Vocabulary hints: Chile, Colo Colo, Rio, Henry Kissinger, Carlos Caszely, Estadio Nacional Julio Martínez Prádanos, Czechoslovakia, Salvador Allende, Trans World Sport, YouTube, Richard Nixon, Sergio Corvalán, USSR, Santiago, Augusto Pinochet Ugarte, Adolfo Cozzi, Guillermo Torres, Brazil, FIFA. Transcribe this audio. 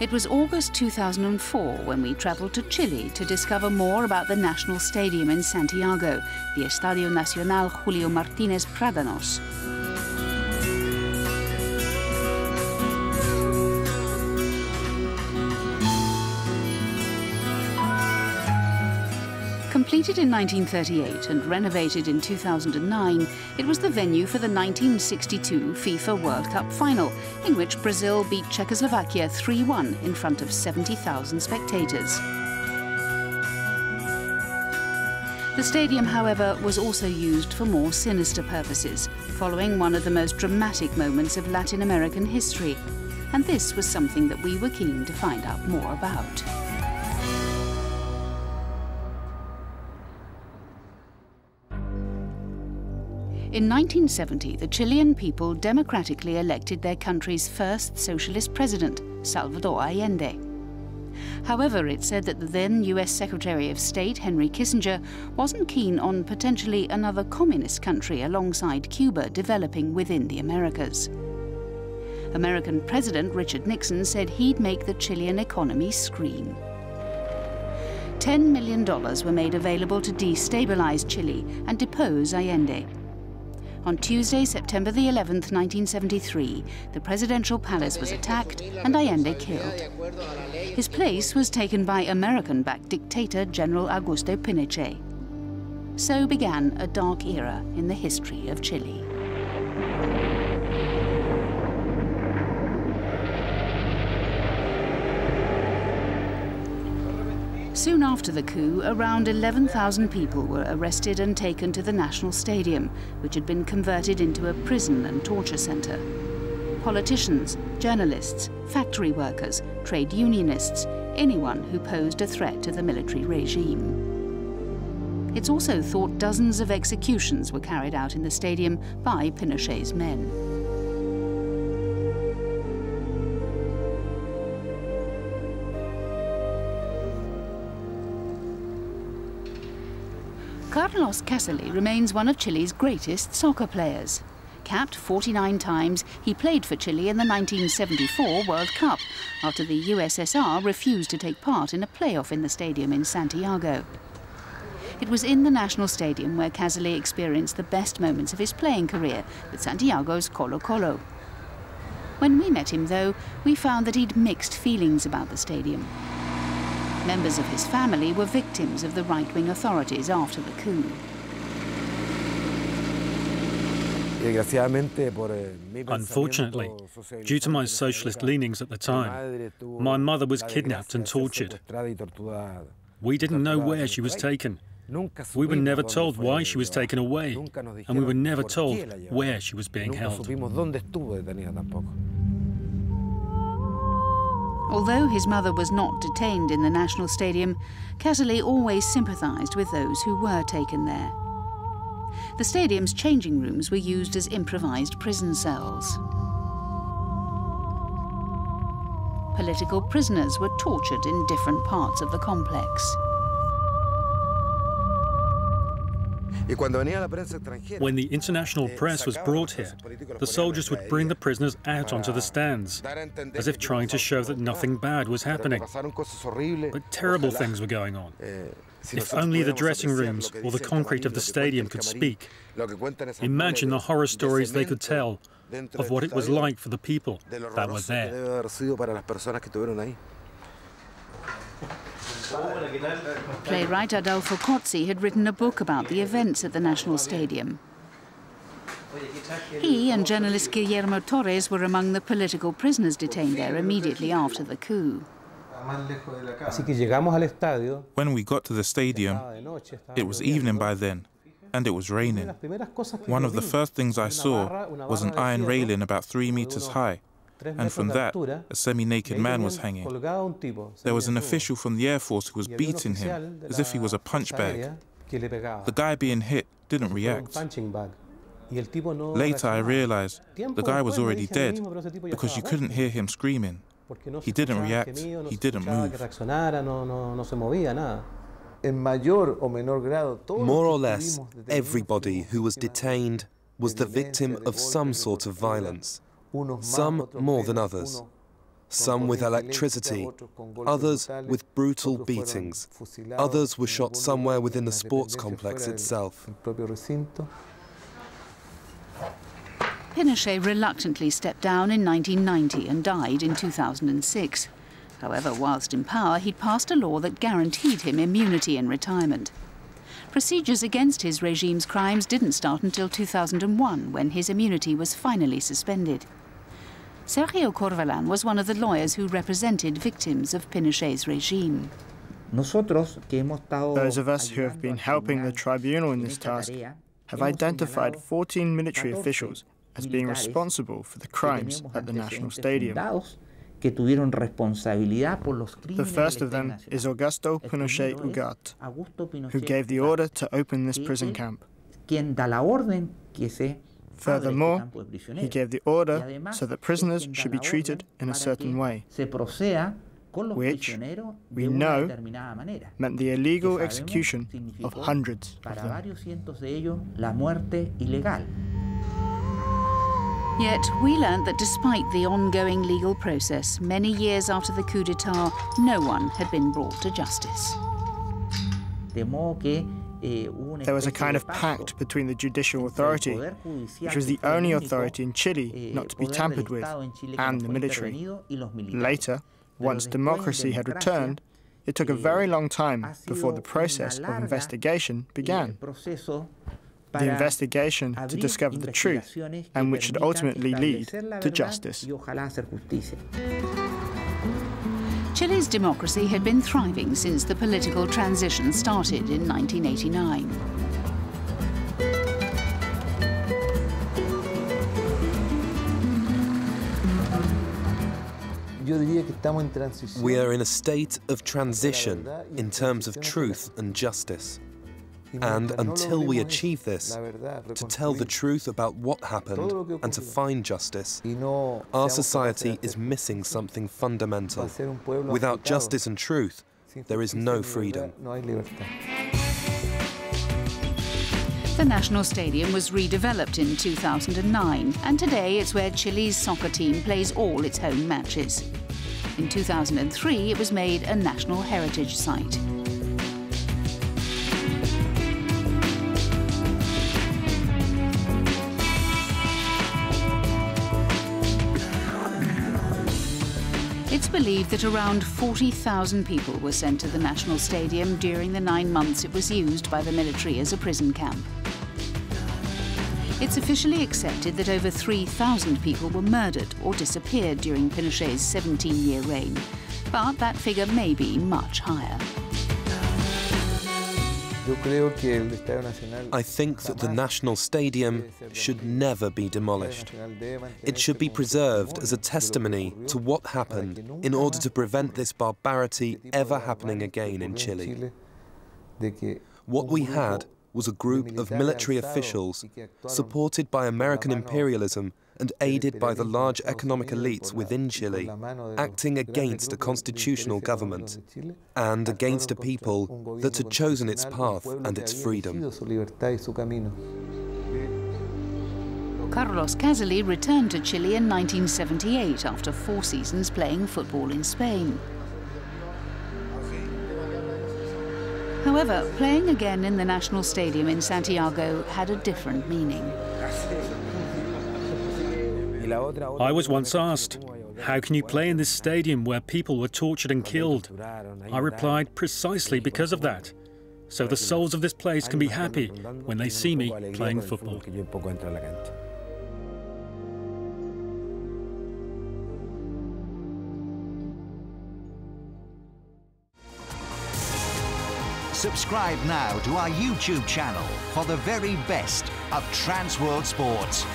It was August 2004 when we travelled to Chile to discover more about the national stadium in Santiago, the Estadio Nacional Julio Martínez Prádanos. Completed in 1938 and renovated in 2009, it was the venue for the 1962 FIFA World Cup final, in which Brazil beat Czechoslovakia 3-1 in front of 70,000 spectators. The stadium, however, was also used for more sinister purposes, following one of the most dramatic moments of Latin American history. And this was something that we were keen to find out more about. In 1970, the Chilean people democratically elected their country's first socialist president, Salvador Allende. However, it's said that the then US Secretary of State, Henry Kissinger, wasn't keen on potentially another communist country alongside Cuba developing within the Americas. American President Richard Nixon said he'd make the Chilean economy scream. $10 million were made available to destabilize Chile and depose Allende. On Tuesday, September the 11th, 1973, the presidential palace was attacked and Allende killed. His place was taken by American-backed dictator General Augusto Pinochet. So began a dark era in the history of Chile. Soon after the coup, around 11,000 people were arrested and taken to the National Stadium, which had been converted into a prison and torture centre. Politicians, journalists, factory workers, trade unionists, anyone who posed a threat to the military regime. It's also thought dozens of executions were carried out in the stadium by Pinochet's men. Carlos Caszely remains one of Chile's greatest soccer players. Capped 49 times, he played for Chile in the 1974 World Cup, after the USSR refused to take part in a playoff in the stadium in Santiago. It was in the National Stadium where Caszely experienced the best moments of his playing career with Santiago's Colo Colo. When we met him, though, we found that he'd mixed feelings about the stadium. Members of his family were victims of the right-wing authorities after the coup. Unfortunately, due to my socialist leanings at the time, my mother was kidnapped and tortured. We didn't know where she was taken. We were never told why she was taken away, and we were never told where she was being held. Although his mother was not detained in the National Stadium, Caszely always sympathised with those who were taken there. The stadium's changing rooms were used as improvised prison cells. Political prisoners were tortured in different parts of the complex. When the international press was brought here, the soldiers would bring the prisoners out onto the stands, as if trying to show that nothing bad was happening. But terrible things were going on. If only the dressing rooms or the concrete of the stadium could speak. Imagine the horror stories they could tell of what it was like for the people that were there. Playwright Adolfo Cozzi had written a book about the events at the National Stadium. He and journalist Guillermo Torres were among the political prisoners detained there immediately after the coup. When we got to the stadium, it was evening by then, and it was raining. One of the first things I saw was an iron railing about 3 meters high. And from that, a semi-naked man was hanging. There was an official from the Air Force who was beating him as if he was a punch bag. The guy being hit didn't react. Later I realized the guy was already dead because you couldn't hear him screaming. He didn't react, he didn't move. More or less, everybody who was detained was the victim of some sort of violence. Some more than others. some with electricity, others with brutal beatings. Others were shot somewhere within the sports complex itself. Pinochet reluctantly stepped down in 1990 and died in 2006. However, whilst in power, he'd passed a law that guaranteed him immunity in retirement. Procedures against his regime's crimes didn't start until 2001, when his immunity was finally suspended. Sergio Corvalán was one of the lawyers who represented victims of Pinochet's regime. Those of us who have been helping the tribunal in this task have identified 14 military officials as being responsible for the crimes at the National Stadium. The first of them is Augusto Pinochet Ugarte, who gave the order to open this prison camp. Furthermore, he gave the order so that prisoners should be treated in a certain way, which we know meant the illegal execution of hundreds of them. Yet we learned that despite the ongoing legal process, many years after the coup d'etat, no one had been brought to justice. There was a kind of pact between the judicial authority, which was the only authority in Chile not to be tampered with, and the military. Later, once democracy had returned, it took a very long time before the process of investigation began. The investigation to discover the truth, and which should ultimately lead to justice. Chile's democracy had been thriving since the political transition started in 1989. We are in a state of transition in terms of truth and justice. And until we achieve this, to tell the truth about what happened and to find justice, our society is missing something fundamental. Without justice and truth, there is no freedom. The National Stadium was redeveloped in 2009, and today it's where Chile's soccer team plays all its home matches. In 2003, it was made a National Heritage Site. It's believed that around 40,000 people were sent to the National Stadium during the 9 months it was used by the military as a prison camp. It's officially accepted that over 3,000 people were murdered or disappeared during Pinochet's 17-year reign, but that figure may be much higher. I think that the National Stadium should never be demolished. It should be preserved as a testimony to what happened in order to prevent this barbarity ever happening again in Chile. What we had was a group of military officials supported by American imperialism and aided by the large economic elites within Chile, acting against a constitutional government and against a people that had chosen its path and its freedom. Carlos Caszely returned to Chile in 1978 after 4 seasons playing football in Spain. However, playing again in the National Stadium in Santiago had a different meaning. I was once asked, how can you play in this stadium where people were tortured and killed? I replied, precisely because of that. So the souls of this place can be happy when they see me playing football. Subscribe now to our YouTube channel for the very best of Trans World Sport.